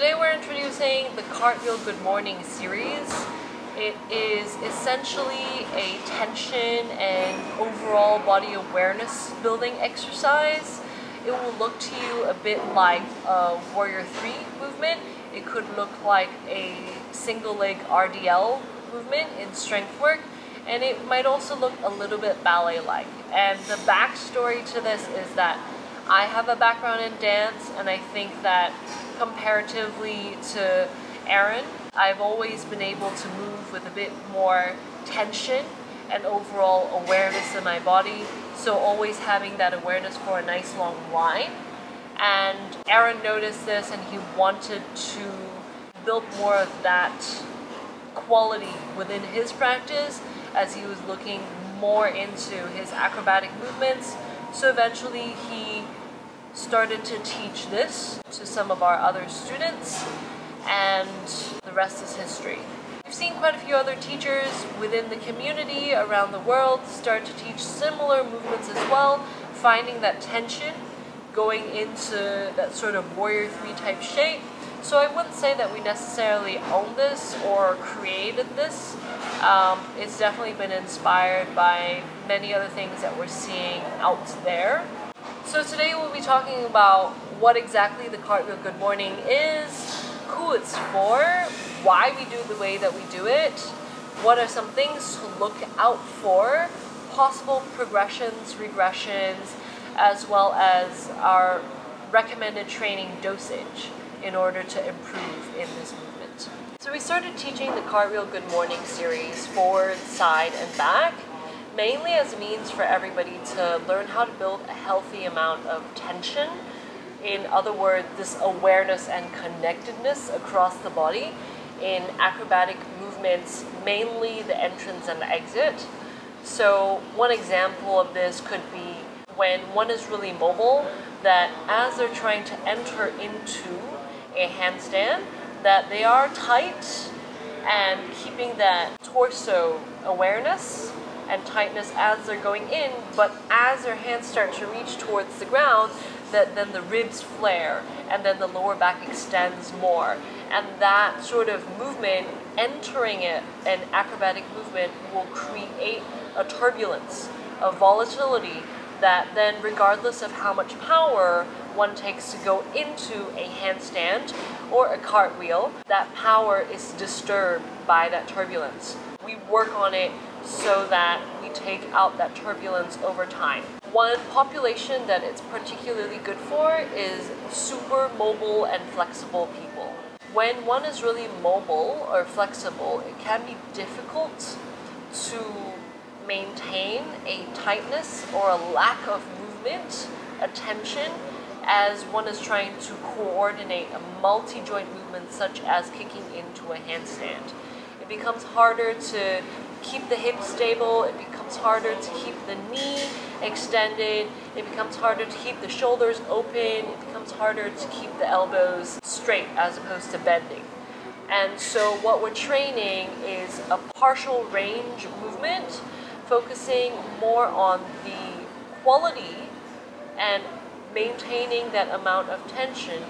Today we're introducing the Cartwheel Good Morning series. It is essentially a tension and overall body awareness building exercise. It will look to you a bit like a Warrior 3 movement. It could look like a single leg RDL movement in strength work. And it might also look a little bit ballet-like. And the backstory to this is that I have a background in dance, and I think that comparatively to Aaron, I've always been able to move with a bit more tension and overall awareness in my body. So always having that awareness for a nice long line. And Aaron noticed this, and he wanted to build more of that quality within his practice as he was looking more into his acrobatic movements. So eventually he started to teach this to some of our other students, and the rest is history. We've seen quite a few other teachers within the community around the world start to teach similar movements as well, finding that tension going into that sort of Warrior 3 type shape. So I wouldn't say that we necessarily own this or created this. It's definitely been inspired by many other things that we're seeing out there. So today we'll be talking about what exactly the Cartwheel Good Morning is, who it's for, why we do it the way that we do it, what are some things to look out for, possible progressions, regressions, as well as our recommended training dosage in order to improve in this movement. So we started teaching the Cartwheel Good Morning series forward, side, and back, mainly as a means for everybody to learn how to build a healthy amount of tension. In other words, this awareness and connectedness across the body in acrobatic movements, mainly the entrance and the exit. So one example of this could be when one is really mobile, that as they're trying to enter into a handstand, that they are tight and keeping that torso awareness and tightness as they're going in, but as their hands start to reach towards the ground, that then the ribs flare and then the lower back extends more. And that sort of movement, entering it, an acrobatic movement, will create a turbulence, a volatility, that then regardless of how much power one takes to go into a handstand or a cartwheel, that power is disturbed by that turbulence. We work on it so that we take out that turbulence over time. One population that it's particularly good for is super mobile and flexible people. When one is really mobile or flexible, it can be difficult to maintain a tightness or a lack of movement, a tension, as one is trying to coordinate a multi-joint movement such as kicking into a handstand. It becomes harder to keep the hips stable, it becomes harder to keep the knee extended, it becomes harder to keep the shoulders open, it becomes harder to keep the elbows straight as opposed to bending. And so what we're training is a partial range movement, focusing more on the quality and maintaining that amount of tension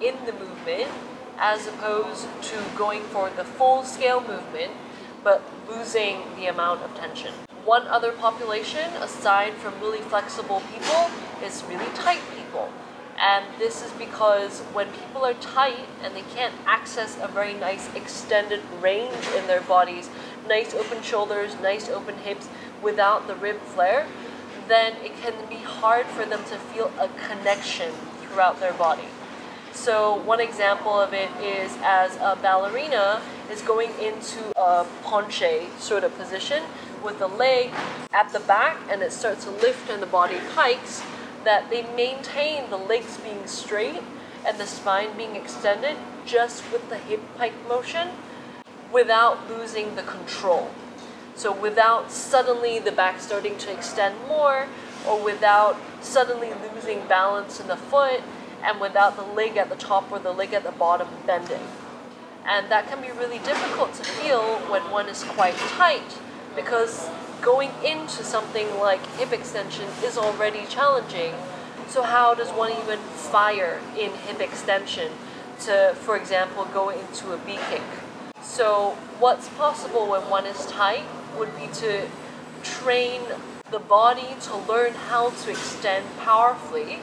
in the movement as opposed to going for the full-scale movement but losing the amount of tension. One other population aside from really flexible people is really tight people. And this is because when people are tight and they can't access a very nice extended range in their bodies, nice open shoulders, nice open hips without the rib flare, then it can be hard for them to feel a connection throughout their body. So one example of it is as a ballerina is going into a penché sort of position with the leg at the back and it starts to lift and the body pikes, that they maintain the legs being straight and the spine being extended just with the hip pike motion without losing the control. So without suddenly the back starting to extend more, or without suddenly losing balance in the foot, and without the leg at the top or the leg at the bottom bending. And that can be really difficult to feel when one is quite tight, because going into something like hip extension is already challenging. So how does one even fire in hip extension to, for example, go into a B kick. So what's possible when one is tight would be to train the body to learn how to extend powerfully,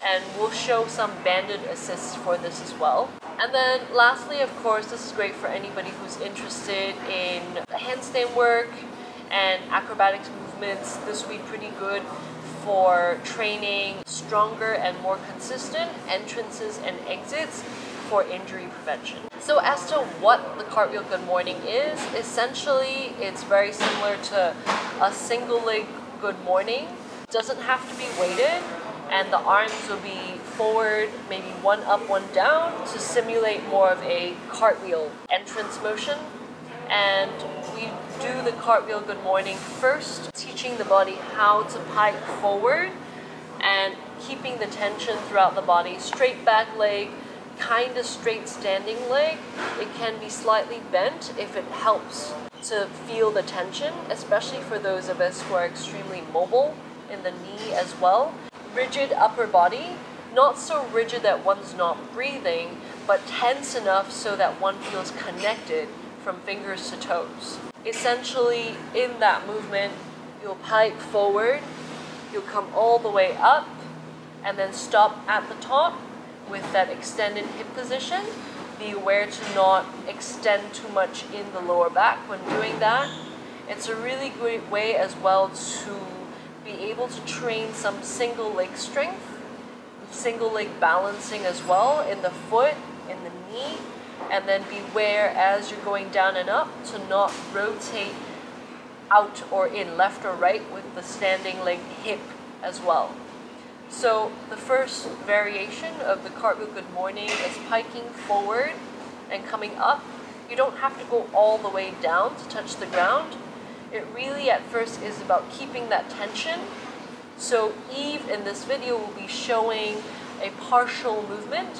and we'll show some banded assists for this as well. And then lastly, of course, this is great for anybody who's interested in handstand work and acrobatics movements. This would be pretty good for training stronger and more consistent entrances and exits for injury prevention. So as to what the Cartwheel Good Morning is, essentially it's very similar to a single leg Good Morning. It doesn't have to be weighted, and the arms will be forward, maybe one up, one down, to simulate more of a cartwheel entrance motion. And we do the Cartwheel Good Morning first, teaching the body how to pipe forward and keeping the tension throughout the body. Straight back leg, kind of straight standing leg. It can be slightly bent if it helps to feel the tension, especially for those of us who are extremely mobile in the knee as well. Rigid upper body, not so rigid that one's not breathing, but tense enough so that one feels connected from fingers to toes. Essentially, in that movement, you'll pipe forward, you'll come all the way up, and then stop at the top with that extended hip position. Be aware to not extend too much in the lower back when doing that. It's a really great way as well to be able to train some single leg strength, single leg balancing as well in the foot, in the knee, and then beware as you're going down and up to not rotate out or in, left or right, with the standing leg hip as well. So the first variation of the Cartwheel Good Morning is piking forward and coming up. You don't have to go all the way down to touch the ground. It really at first is about keeping that tension. So Eve in this video will be showing a partial movement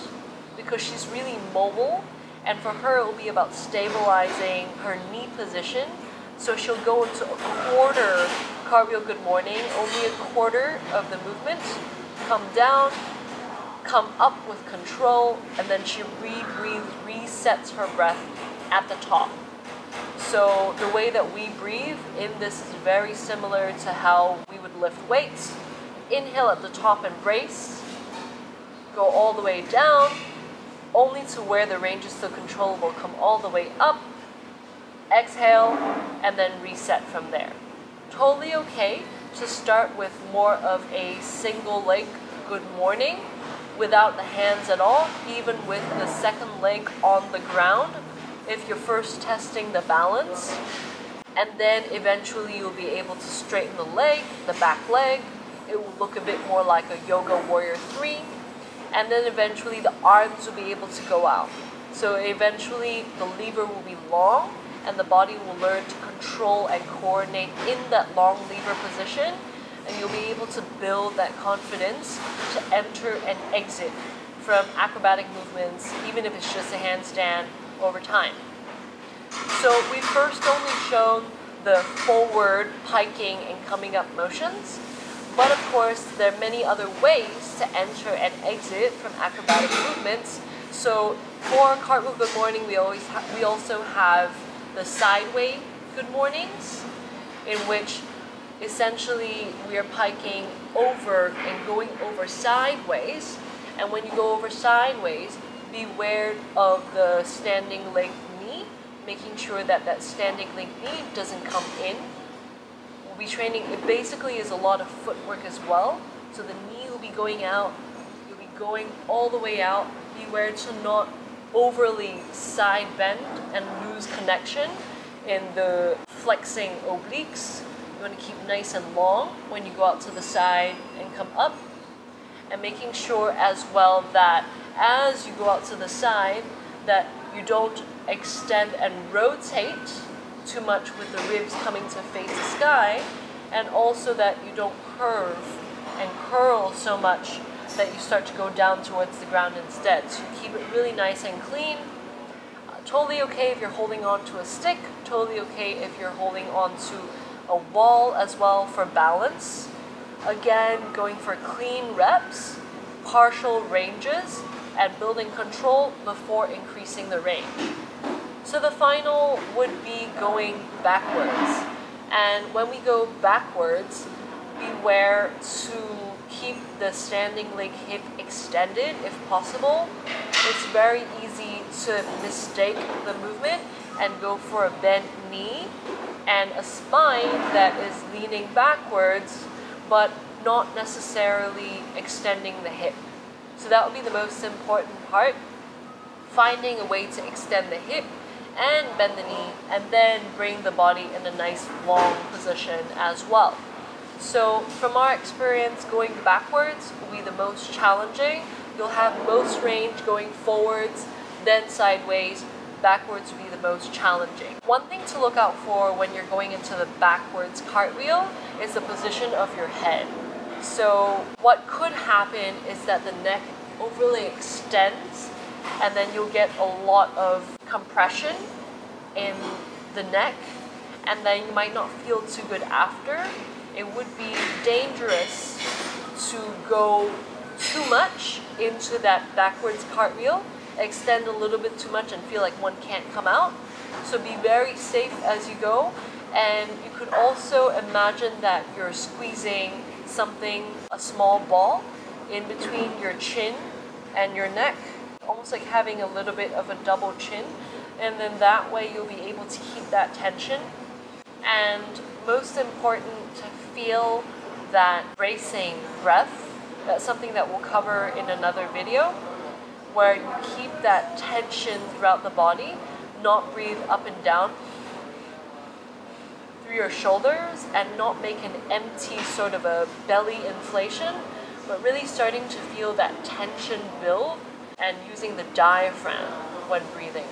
because she's really mobile, and for her it will be about stabilizing her knee position. So she'll go into a quarter Cartwheel Good Morning, only a quarter of the movement, come down, come up with control, and then she resets her breath at the top. So the way that we breathe in this is very similar to how we would lift weights. Inhale at the top and brace, go all the way down, only to where the range is still controllable, come all the way up, exhale, and then reset from there. Totally okay to start with more of a single leg Good Morning without the hands at all, even with the second leg on the ground, if you're first testing the balance. And then eventually you'll be able to straighten the leg, the back leg. It will look a bit more like a Yoga Warrior 3. And then eventually the arms will be able to go out. So eventually the lever will be long, and the body will learn to control and coordinate in that long lever position, and you'll be able to build that confidence to enter and exit from acrobatic movements, even if it's just a handstand, over time. So we've first only shown the forward, piking, and coming up motions, but of course there are many other ways to enter and exit from acrobatic movements. So for Cartwheel Good Morning, we also have the sideway Good Mornings, in which essentially we are piking over and going over sideways. And when you go over sideways, beware of the standing leg knee, making sure that that standing leg knee doesn't come in. We'll be training, it basically is a lot of footwork as well. So the knee will be going out, you'll be going all the way out. Beware to not overly side bend and lose connection in the flexing obliques. You want to keep nice and long when you go out to the side and come up, and making sure as well that as you go out to the side that you don't extend and rotate too much with the ribs coming to face the sky, and also that you don't curve and curl so much that you start to go down towards the ground instead. So you keep it really nice and clean. Totally okay if you're holding on to a stick, totally okay if you're holding on to a wall as well for balance. Again, going for clean reps, partial ranges, and building control before increasing the range. So the final would be going backwards. And when we go backwards, beware to keep the standing leg hip extended if possible. It's very easy to mistake the movement and go for a bent knee and a spine that is leaning backwards but not necessarily extending the hip. So that would be the most important part, finding a way to extend the hip and bend the knee and then bring the body in a nice long position as well. So from our experience, going backwards will be the most challenging. You'll have most range going forwards, then sideways. Backwards will be the most challenging. One thing to look out for when you're going into the backwards cartwheel is the position of your head. So what could happen is that the neck overly extends and then you'll get a lot of compression in the neck and then you might not feel too good after. It would be dangerous to go too much into that backwards cartwheel, extend a little bit too much and feel like one can't come out. So be very safe as you go. And you could also imagine that you're squeezing something, a small ball, in between your chin and your neck, almost like having a little bit of a double chin. And then that way you'll be able to keep that tension. And most important, to feel that bracing breath. That's something that we'll cover in another video, where you keep that tension throughout the body, not breathe up and down through your shoulders and not make an empty sort of a belly inflation, but really starting to feel that tension build and using the diaphragm when breathing.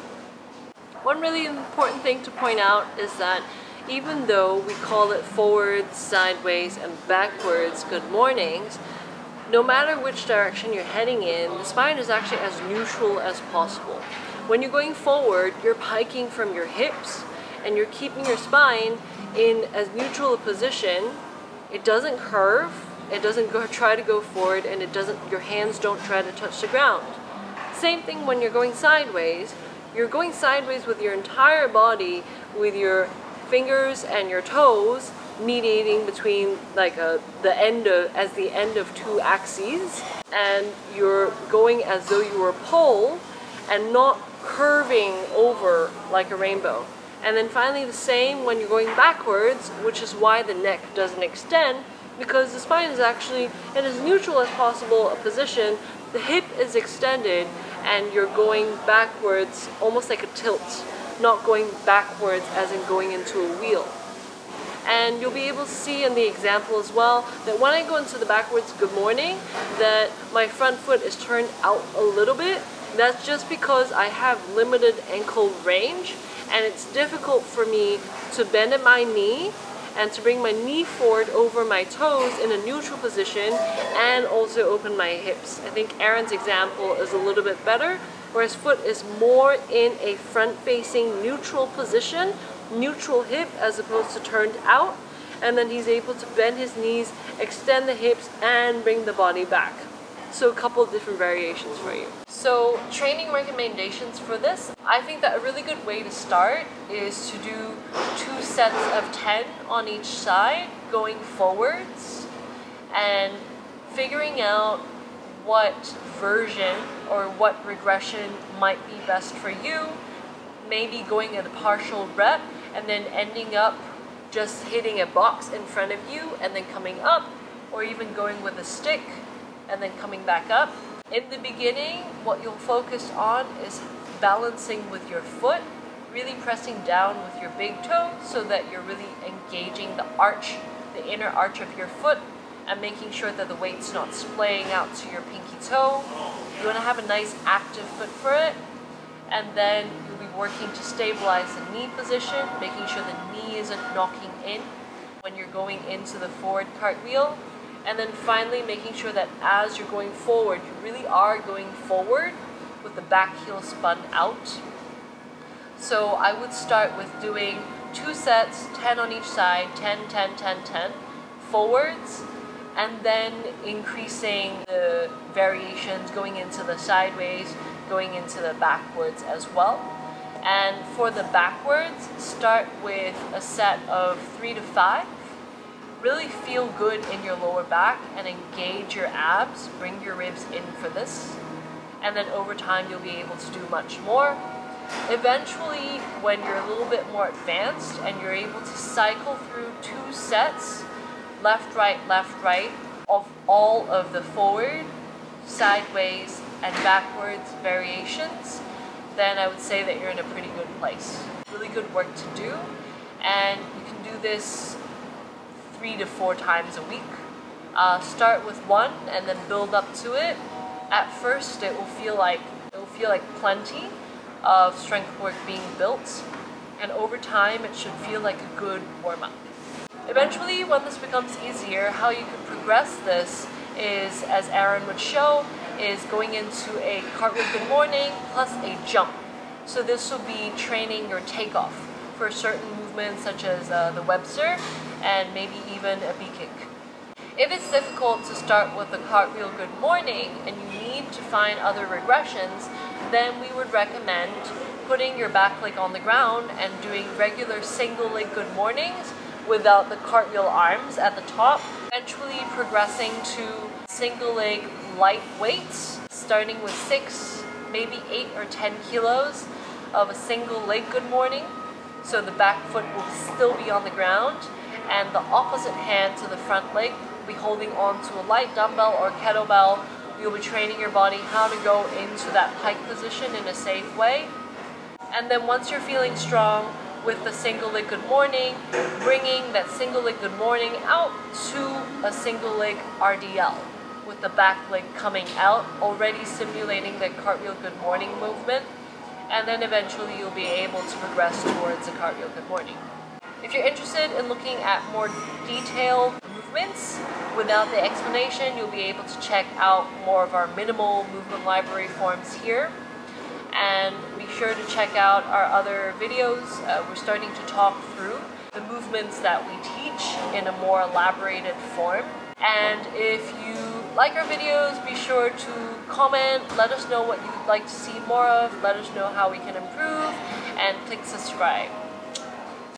One really important thing to point out is that even though we call it forwards, sideways, and backwards good mornings, no matter which direction you're heading in, the spine is actually as neutral as possible. When you're going forward, you're piking from your hips and you're keeping your spine in as neutral a position. It doesn't curve, it doesn't try to go forward, and it doesn't, your hands don't try to touch the ground. Same thing when you're going sideways. You're going sideways with your entire body, with your fingers and your toes mediating between like the end of two axes, and you're going as though you were a pole and not curving over like a rainbow. And then finally the same when you're going backwards, which is why the neck doesn't extend, because the spine is actually in as neutral as possible a position, the hip is extended, and you're going backwards almost like a tilt, not going backwards as in going into a wheel. And you'll be able to see in the example as well that when I go into the backwards good morning, that my front foot is turned out a little bit. That's just because I have limited ankle range and it's difficult for me to bend at my knee and to bring my knee forward over my toes in a neutral position and also open my hips. I think Aaron's example is a little bit better, where his foot is more in a front-facing neutral position, neutral hip as opposed to turned out, and then he's able to bend his knees, extend the hips, and bring the body back. So a couple of different variations for you. So training recommendations for this, I think that a really good way to start is to do 2 sets of 10 on each side going forwards and figuring out what version or what regression might be best for you. Maybe going at a partial rep and then ending up just hitting a box in front of you and then coming up, or even going with a stick and then coming back up. In the beginning, what you'll focus on is balancing with your foot, really pressing down with your big toe so that you're really engaging the arch, the inner arch of your foot, and making sure that the weight's not splaying out to your pinky toe. You want to have a nice active foot for it, and then working to stabilize the knee position, making sure the knee isn't knocking in when you're going into the forward cartwheel. And then finally making sure that as you're going forward, you really are going forward with the back heel spun out. So I would start with doing 2 sets, 10 on each side, 10, 10, 10, 10, forwards, and then increasing the variations going into the sideways, going into the backwards as well. And for the backwards, start with a set of 3 to 5. Really feel good in your lower back and engage your abs. Bring your ribs in for this. And then over time, you'll be able to do much more. Eventually, when you're a little bit more advanced and you're able to cycle through 2 sets, left, right, of all of the forward, sideways, and backwards variations, then I would say that you're in a pretty good place. Really good work to do, and you can do this 3 to 4 times a week. Start with 1 and then build up to it. At first, it will feel like plenty of strength work being built, and over time, it should feel like a good warm-up. Eventually, when this becomes easier, how you can progress this is, as Aaron would show, is going into a cartwheel good morning plus a jump. So this will be training your takeoff for certain movements such as the web surf and maybe even a bee kick. If it's difficult to start with the cartwheel good morning and you need to find other regressions, then we would recommend putting your back leg on the ground and doing regular single leg good mornings without the cartwheel arms at the top, eventually progressing to single leg light weights, starting with 6, maybe 8 or 10 kilos of a single leg good morning. So the back foot will still be on the ground, and the opposite hand to the front leg will be holding on to a light dumbbell or kettlebell. You'll be training your body how to go into that pike position in a safe way. And then once you're feeling strong with the single leg good morning, bringing that single leg good morning out to a single leg RDL, with the back leg coming out, already simulating that cartwheel good morning movement, and then eventually you'll be able to progress towards a cartwheel good morning. If you're interested in looking at more detailed movements without the explanation, you'll be able to check out more of our minimal movement library forms here, and be sure to check out our other videos. We're starting to talk through the movements that we teach in a more elaborated form, and if you like our videos, be sure to comment, let us know what you'd like to see more of, let us know how we can improve, and click subscribe.